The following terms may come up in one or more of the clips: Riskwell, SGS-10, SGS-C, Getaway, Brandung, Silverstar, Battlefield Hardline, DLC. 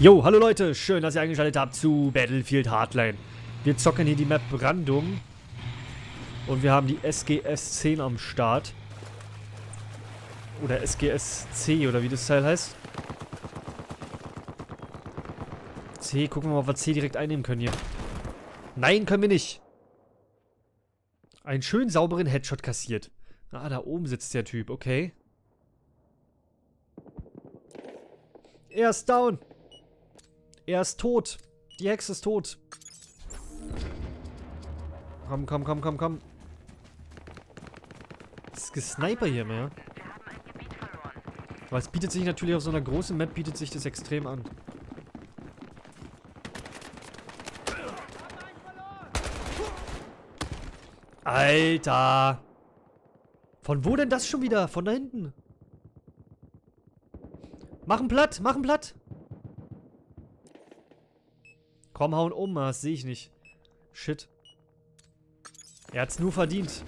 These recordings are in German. Jo, hallo Leute, schön, dass ihr eingeschaltet habt zu Battlefield Hardline. Wir zocken hier die Map Brandung und wir haben die SGS-10 am Start. Oder SGS-C oder wie das Teil heißt. C, gucken wir mal, ob wir C direkt einnehmen können hier. Nein, können wir nicht. Einen schön sauberen Headshot kassiert. Ah, da oben sitzt der Typ, okay. Er ist down. Er ist tot. Die Hexe ist tot. Komm, komm, komm, komm, komm. Das ist Gesniper hier mehr. Aber es bietet sich natürlich auf so einer großen Map, bietet sich das extrem an. Alter. Von wo denn das schon wieder? Von da hinten. Machen platt, machen platt. Komm, hauen um, das sehe ich nicht. Shit. Er hat's nur verdient.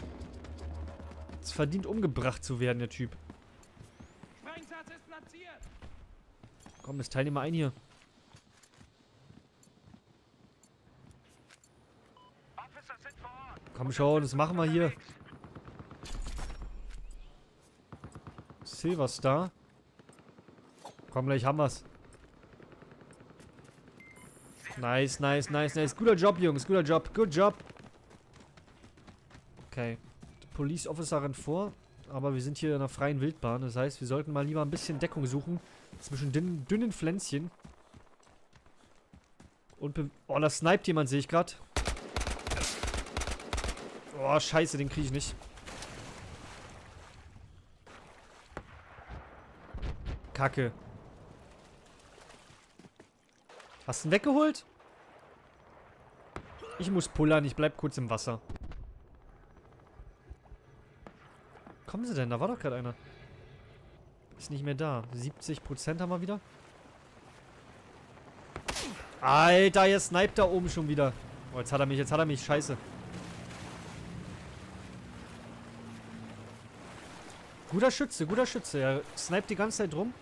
Es verdient, umgebracht zu werden, der Typ. Sprengsatz ist platziert. Komm, das Teilnehmer ein hier. Komm schon, das machen wir hier. Silverstar. Komm, gleich haben wir's. Nice, nice, nice, nice. Guter Job, Jungs. Guter Job. Good Job. Okay. Die Police Officer rennt vor. Aber wir sind hier in einer freien Wildbahn. Das heißt, wir sollten mal lieber ein bisschen Deckung suchen. Zwischen dünnen Pflänzchen. Und... Oh, da sniped jemand, sehe ich gerade. Oh, scheiße. Den kriege ich nicht. Kacke. Hast du ihn weggeholt? Ich muss pullern, ich bleib kurz im Wasser. Kommen sie denn? Da war doch gerade einer. Ist nicht mehr da. 70% haben wir wieder. Alter, ihr sniped da oben schon wieder. Oh, jetzt hat er mich, scheiße. Guter Schütze, guter Schütze. Er sniped die ganze Zeit rum.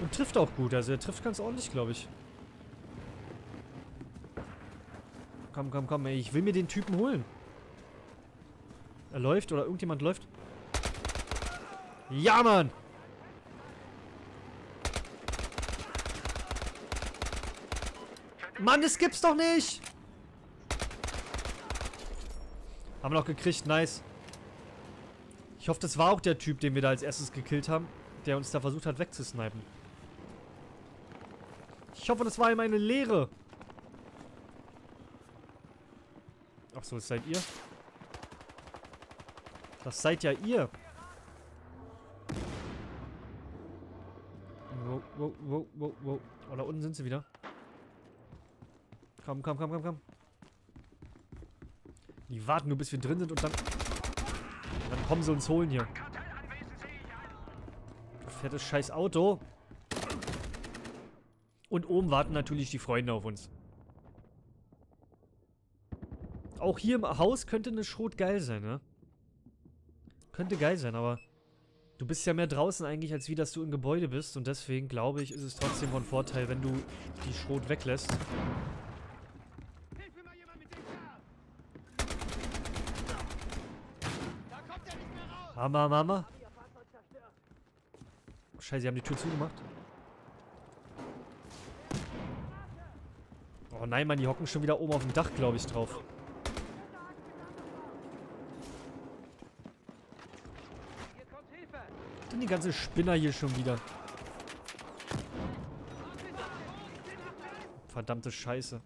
Und trifft auch gut, also er trifft ganz ordentlich, glaube ich. Komm, komm, komm, ey, ich will mir den Typen holen. Er läuft oder irgendjemand läuft. Ja, Mann! Mann, das gibt's doch nicht! Haben wir noch gekriegt, nice. Ich hoffe, das war auch der Typ, den wir da als erstes gekillt haben, der uns da versucht hat wegzusnipen. Ich hoffe, das war ihm eine Lehre. Ach so, das seid ihr. Das seid ja ihr. Wow, wow, wow, wow, wow. Oh, da unten sind sie wieder. Komm, komm, komm, komm, komm. Die warten nur, bis wir drin sind und dann... Dann kommen sie uns holen hier. Du fettes scheiß Auto. Und oben warten natürlich die Freunde auf uns. Auch hier im Haus könnte eine Schrot geil sein, ne? Könnte geil sein, aber du bist ja mehr draußen eigentlich, als wie, dass du im Gebäude bist. Und deswegen, glaube ich, ist es trotzdem von Vorteil, wenn du die Schrot weglässt. Hammer, Hammer. Oh, scheiße, sie haben die Tür zugemacht. Oh nein, Mann, die hocken schon wieder oben auf dem Dach, glaube ich, drauf. Denn die ganzen Spinner hier schon wieder. Verdammte Scheiße.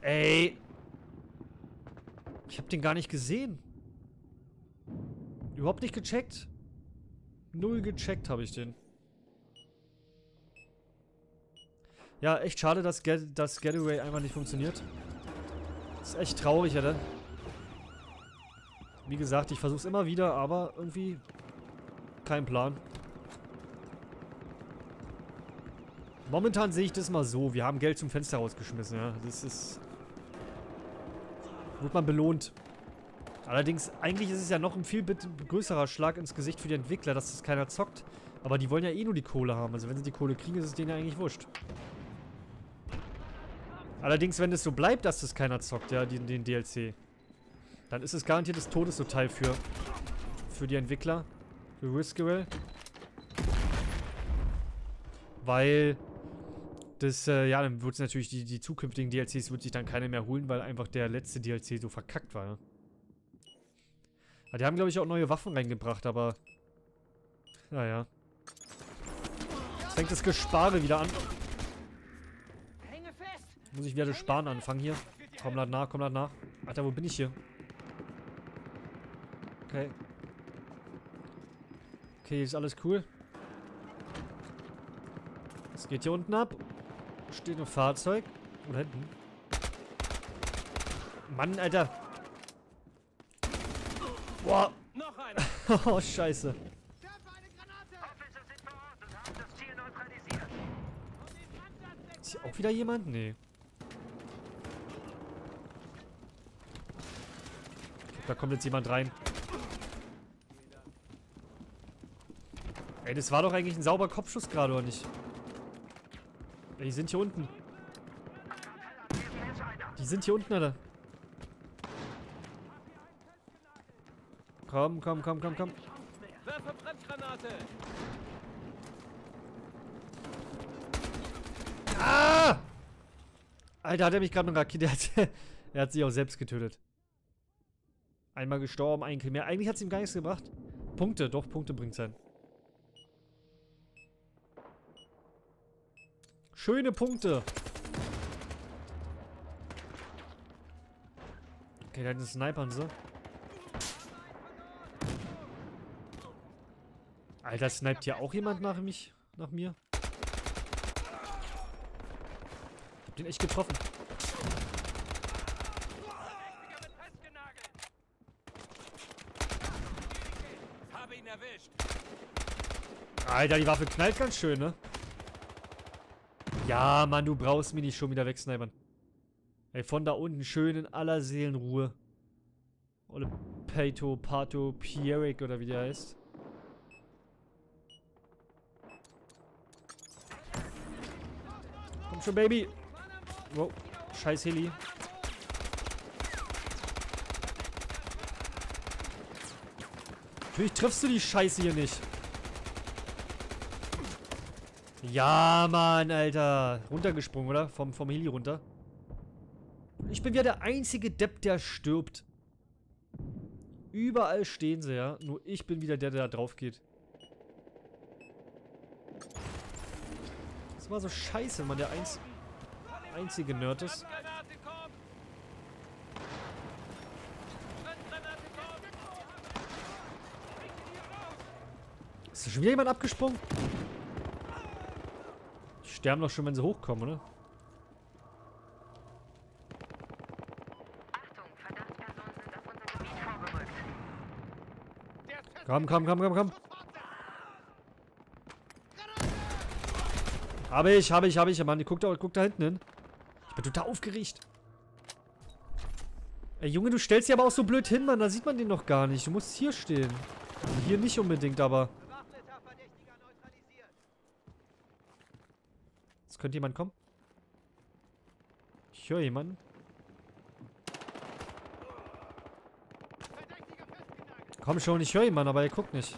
Ey. Ich hab den gar nicht gesehen. Überhaupt nicht gecheckt. Null gecheckt habe ich den. Ja, echt schade, dass das Getaway einfach nicht funktioniert. Ist echt traurig, ja dann. Wie gesagt, ich versuch's immer wieder, aber irgendwie kein Plan. Momentan sehe ich das mal so. Wir haben Geld zum Fenster rausgeschmissen, ja. Das ist... Wird man belohnt. Allerdings, eigentlich ist es ja noch ein viel größerer Schlag ins Gesicht für die Entwickler, dass das keiner zockt. Aber die wollen ja eh nur die Kohle haben. Also wenn sie die Kohle kriegen, ist es denen ja eigentlich wurscht. Allerdings, wenn es so bleibt, dass das keiner zockt, ja, den DLC, dann ist es garantiert das Todesurteil für die Entwickler, für Riskwell. Weil das, ja, dann wird es natürlich, die zukünftigen DLCs wird sich dann keiner mehr holen, weil einfach der letzte DLC so verkackt war, ne? Ja, die haben, glaube ich, auch neue Waffen reingebracht, aber naja. Jetzt fängt das Gespare wieder an. Muss ich wieder das Sparen anfangen hier. Komm lad nach. Alter, wo bin ich hier? Okay. Okay, ist alles cool. Es geht hier unten ab. Steht ein Fahrzeug. Oder hinten. Mann, Alter. Boah. Noch einer. Oh, scheiße. Ist hier auch wieder jemand? Nee. Da kommt jetzt jemand rein. Ey, das war doch eigentlich ein sauberer Kopfschuss gerade, oder nicht? Ey, die sind hier unten. Die sind hier unten, Alter. Komm, komm, komm, komm, komm. Ah! Alter, hat er mich gerade mit Rakete... Er hat sich auch selbst getötet. Einmal gestorben, ein Kill mehr. Eigentlich hat es ihm gar nichts gebracht. Punkte, doch, Punkte bringt es ein. Schöne Punkte. Okay, da hinten ist ein Sniper, so. Alter, sniped hier auch jemand nach mir? Ich hab den echt getroffen. Alter, die Waffe knallt ganz schön, ne? Ja, Mann, du brauchst mich nicht schon wieder wegsnipern. Ey, von da unten schön in aller Seelenruhe. Olle Pato, Pato, Pierik oder wie der heißt. Komm schon, Baby. Wow, scheiß Heli. Natürlich triffst du die Scheiße hier nicht. Ja, Mann, Alter. Runtergesprungen, oder? Vom Heli runter. Ich bin ja der einzige Depp, der stirbt. Überall stehen sie, ja. Nur ich bin wieder der, der da drauf geht. Das war so scheiße, wenn man der einzige Nerd ist. Ist da schon wieder jemand abgesprungen? Die sterben doch schon, wenn sie hochkommen, oder? Achtung, Verdachtspersonen sind auf unser Gebiet vorgerückt. Komm, komm, komm, komm, komm. Hab ich, Mann. Guck da hinten hin. Ich bin total aufgeregt. Ey, Junge, du stellst dich aber auch so blöd hin, Mann. Da sieht man den noch gar nicht. Du musst hier stehen. Also hier nicht unbedingt, aber... Könnte jemand kommen? Ich höre jemanden. Komm schon, ich höre jemanden, aber er guckt nicht.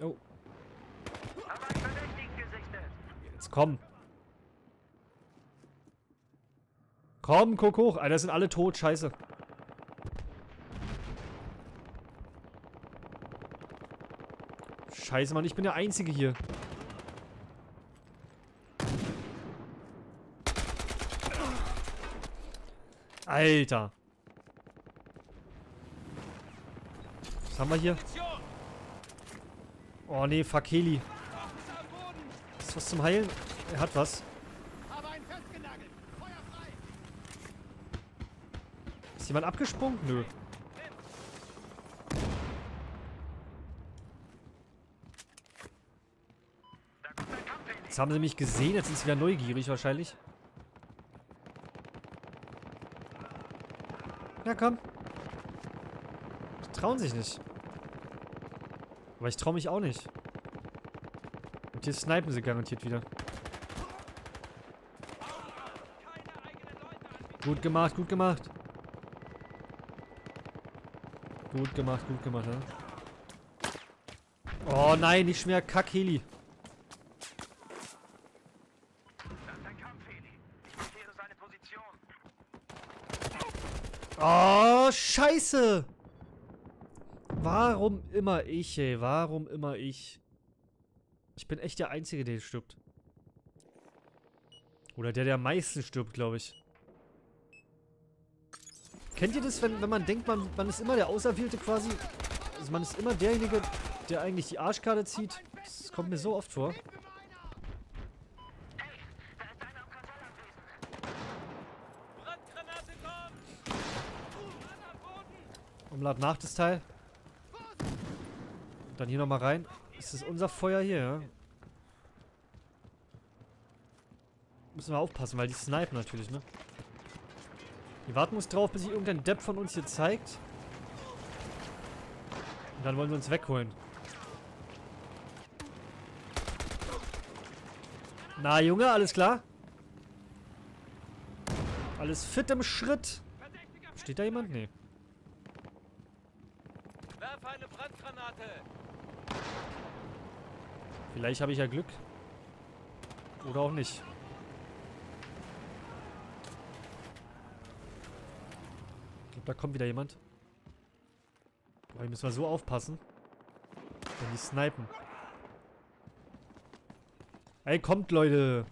Oh. Jetzt komm. Komm, guck hoch. Alter, sind alle tot. Scheiße. Scheiße, Mann, ich bin der Einzige hier. Alter. Was haben wir hier? Oh, nee, fuck Heli. Ist was zum Heilen? Er hat was. Ist jemand abgesprungen? Nö. Jetzt haben sie mich gesehen, jetzt sind sie wieder neugierig wahrscheinlich. Na komm. Die trauen sich nicht. Aber ich traue mich auch nicht. Und hier snipen sie garantiert wieder. Gut gemacht, gut gemacht. Gut gemacht, ja. Oh nein, nicht mehr Kack-Heli. Oh, scheiße! Warum immer ich, ey? Warum immer ich? Ich bin echt der Einzige, der stirbt. Oder der am meisten stirbt, glaube ich. Kennt ihr das, wenn man denkt, man ist immer der Auserwählte quasi? Also man ist immer derjenige, der eigentlich die Arschkarte zieht. Das kommt mir so oft vor. Umlad nach das Teil. Dann hier nochmal rein. Das ist unser Feuer hier, ja. Müssen wir aufpassen, weil die snipen natürlich, ne? Die warten muss drauf, bis sich irgendein Depp von uns hier zeigt. Und dann wollen sie uns wegholen. Na Junge, alles klar? Alles fit im Schritt. Steht da jemand? Nee. Eine Brandgranate. Vielleicht habe ich ja Glück. Oder auch nicht. Ich glaube, da kommt wieder jemand. Aber hier müssen wir so aufpassen. Wenn die snipen. Ey, kommt, Leute!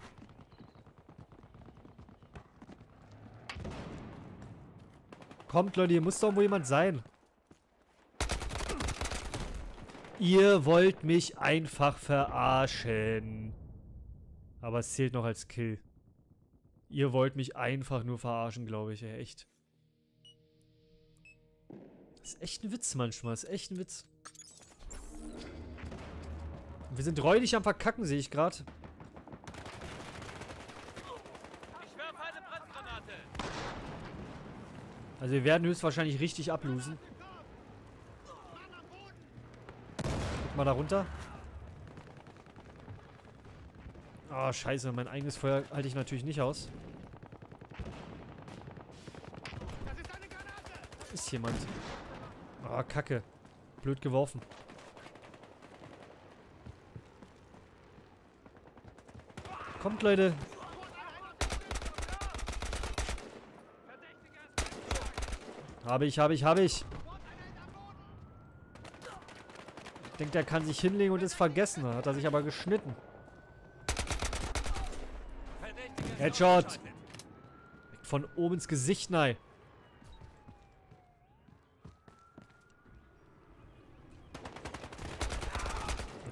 Kommt, Leute, hier muss doch wohl jemand sein. Ihr wollt mich einfach verarschen. Aber es zählt noch als Kill. Ihr wollt mich einfach nur verarschen, glaube ich. Ey, echt. Das ist echt ein Witz manchmal. Das ist echt ein Witz. Wir sind räudig am Verkacken, sehe ich gerade. Also wir werden höchstwahrscheinlich richtig ablosen. Mal da runter. Ah, scheiße. Mein eigenes Feuer halte ich natürlich nicht aus. Ist jemand. Ah, Kacke. Blöd geworfen. Kommt, Leute. Habe ich. Denkt, er kann sich hinlegen und ist vergessen. Hat er sich aber geschnitten. Headshot! Von oben ins Gesicht, nein.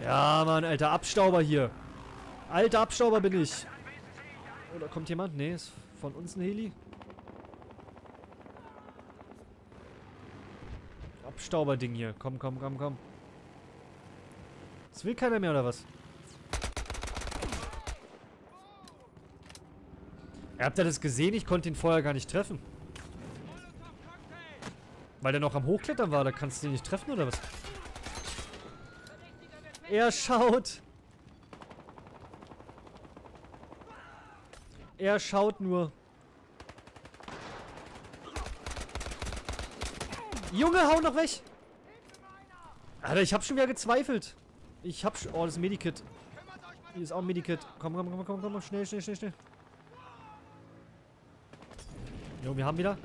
Ja, Mann, alter Abstauber hier. Alter Abstauber bin ich. Oh, da kommt jemand? Nee, ist von uns ein Heli. Abstauber-Ding hier. Komm. Das will keiner mehr, oder was? Habt ihr das gesehen? Ich konnte ihn vorher gar nicht treffen. Weil der noch am Hochklettern war, da kannst du ihn nicht treffen, oder was? Er schaut nur. Junge, hau noch weg! Alter, ich hab schon wieder gezweifelt. Ich hab schon... Oh, das ist ein Medikit. Hier ist auch ein Medikit. Komm. Schnell. Jo, wir haben wieder.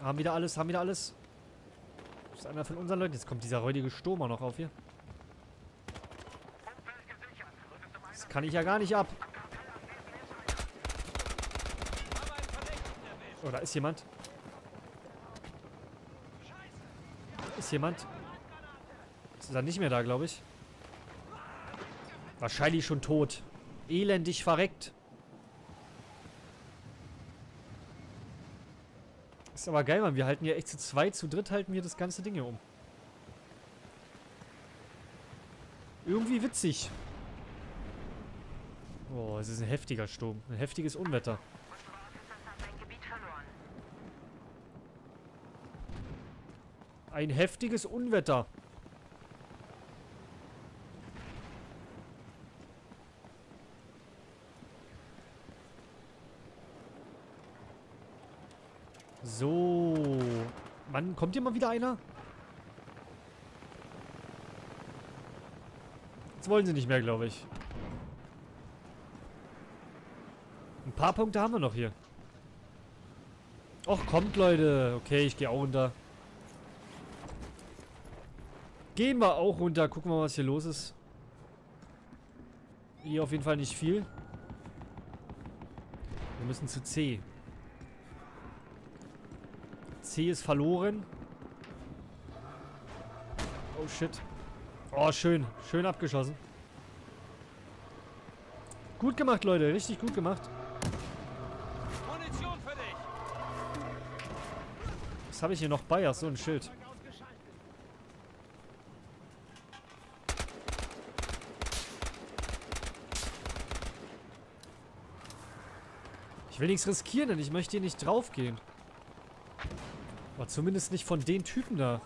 Haben wieder alles. Das ist einer von unseren Leuten. Jetzt kommt dieser räudige Sturm auch noch auf hier. Das kann ich ja gar nicht ab. Oh, da ist jemand. Ist er nicht mehr da, glaube ich. Wahrscheinlich schon tot. Elendig verreckt. Ist aber geil, Mann. Wir halten hier echt zu zweit, zu dritt halten wir das ganze Ding hier um. Irgendwie witzig. Oh, es ist ein heftiger Sturm. Ein heftiges Unwetter. Ein heftiges Unwetter. So. Mann, kommt hier mal wieder einer? Jetzt wollen sie nicht mehr, glaube ich. Ein paar Punkte haben wir noch hier. Och, kommt, Leute. Okay, ich gehe auch runter. Gehen wir auch runter. Gucken wir mal, was hier los ist. Hier auf jeden Fall nicht viel. Wir müssen zu C. C ist verloren. Oh, shit. Oh, schön. Schön abgeschossen. Gut gemacht, Leute. Richtig gut gemacht. Munition für dich. Was habe ich hier noch bei? Ach, so ein Schild. Ich will nichts riskieren, denn ich möchte hier nicht draufgehen. Aber zumindest nicht von den Typen da.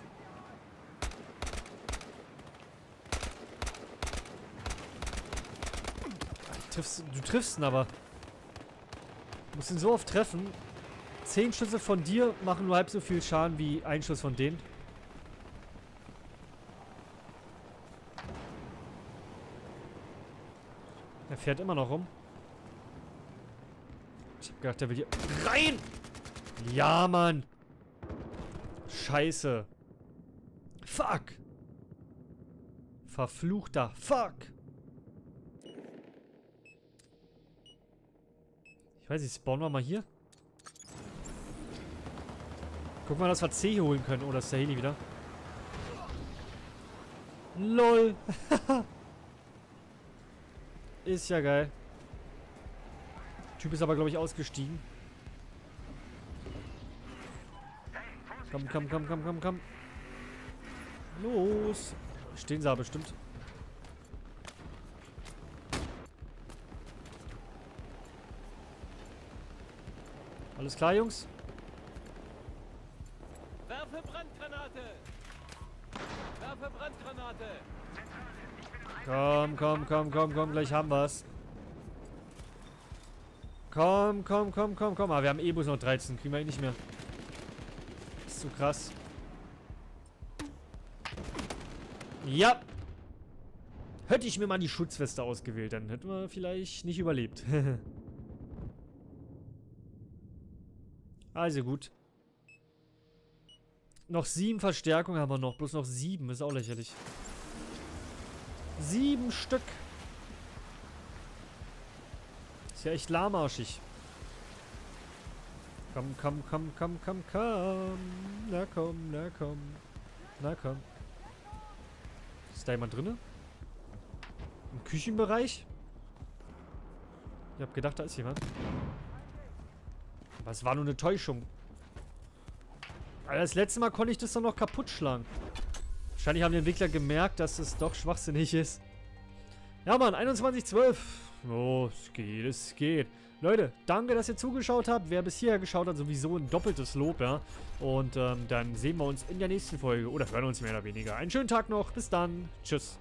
Du triffst ihn aber. Du musst ihn so oft treffen. 10 Schüsse von dir machen nur halb so viel Schaden wie ein Schuss von denen. Er fährt immer noch rum. Ich hab gedacht, der will hier rein! Ja, Mann! Scheiße. Fuck! Verfluchter Fuck! Ich weiß nicht, spawnen wir mal hier. Guck mal, dass wir C holen können. Oh, das ist der Heli wieder. LOL. Ist ja geil. Typ ist aber, glaube ich, ausgestiegen. Komm, komm, komm, komm, komm, komm. Los. Stehen sie aber bestimmt. Alles klar, Jungs? Werfe Brandgranate! Werfe Brandgranate! Komm, komm, komm, komm, komm, gleich haben wir's. Komm, komm, komm, komm, komm. Aber wir haben E-Bus noch 13, kriegen wir eh nicht mehr. Ist zu krass. Ja! Hätte ich mir mal die Schutzweste ausgewählt, dann hätten wir vielleicht nicht überlebt. Also gut. Noch 7 Verstärkungen haben wir noch. Bloß noch 7. Ist auch lächerlich. 7 Stück. Ist ja echt lahmarschig. Komm, komm, komm, komm, komm, komm. Na komm, na komm. Na komm. Ist da jemand drinne? Im Küchenbereich? Ich hab gedacht, da ist jemand. Was war nur eine Täuschung. Aber das letzte Mal konnte ich das doch noch kaputt schlagen. Wahrscheinlich haben die Entwickler gemerkt, dass es doch schwachsinnig ist. Ja, Mann, 21:12. Oh, es geht, es geht. Leute, danke, dass ihr zugeschaut habt. Wer bis hierher geschaut hat, sowieso ein doppeltes Lob, ja. Und dann sehen wir uns in der nächsten Folge. Oder hören uns mehr oder weniger. Einen schönen Tag noch. Bis dann. Tschüss.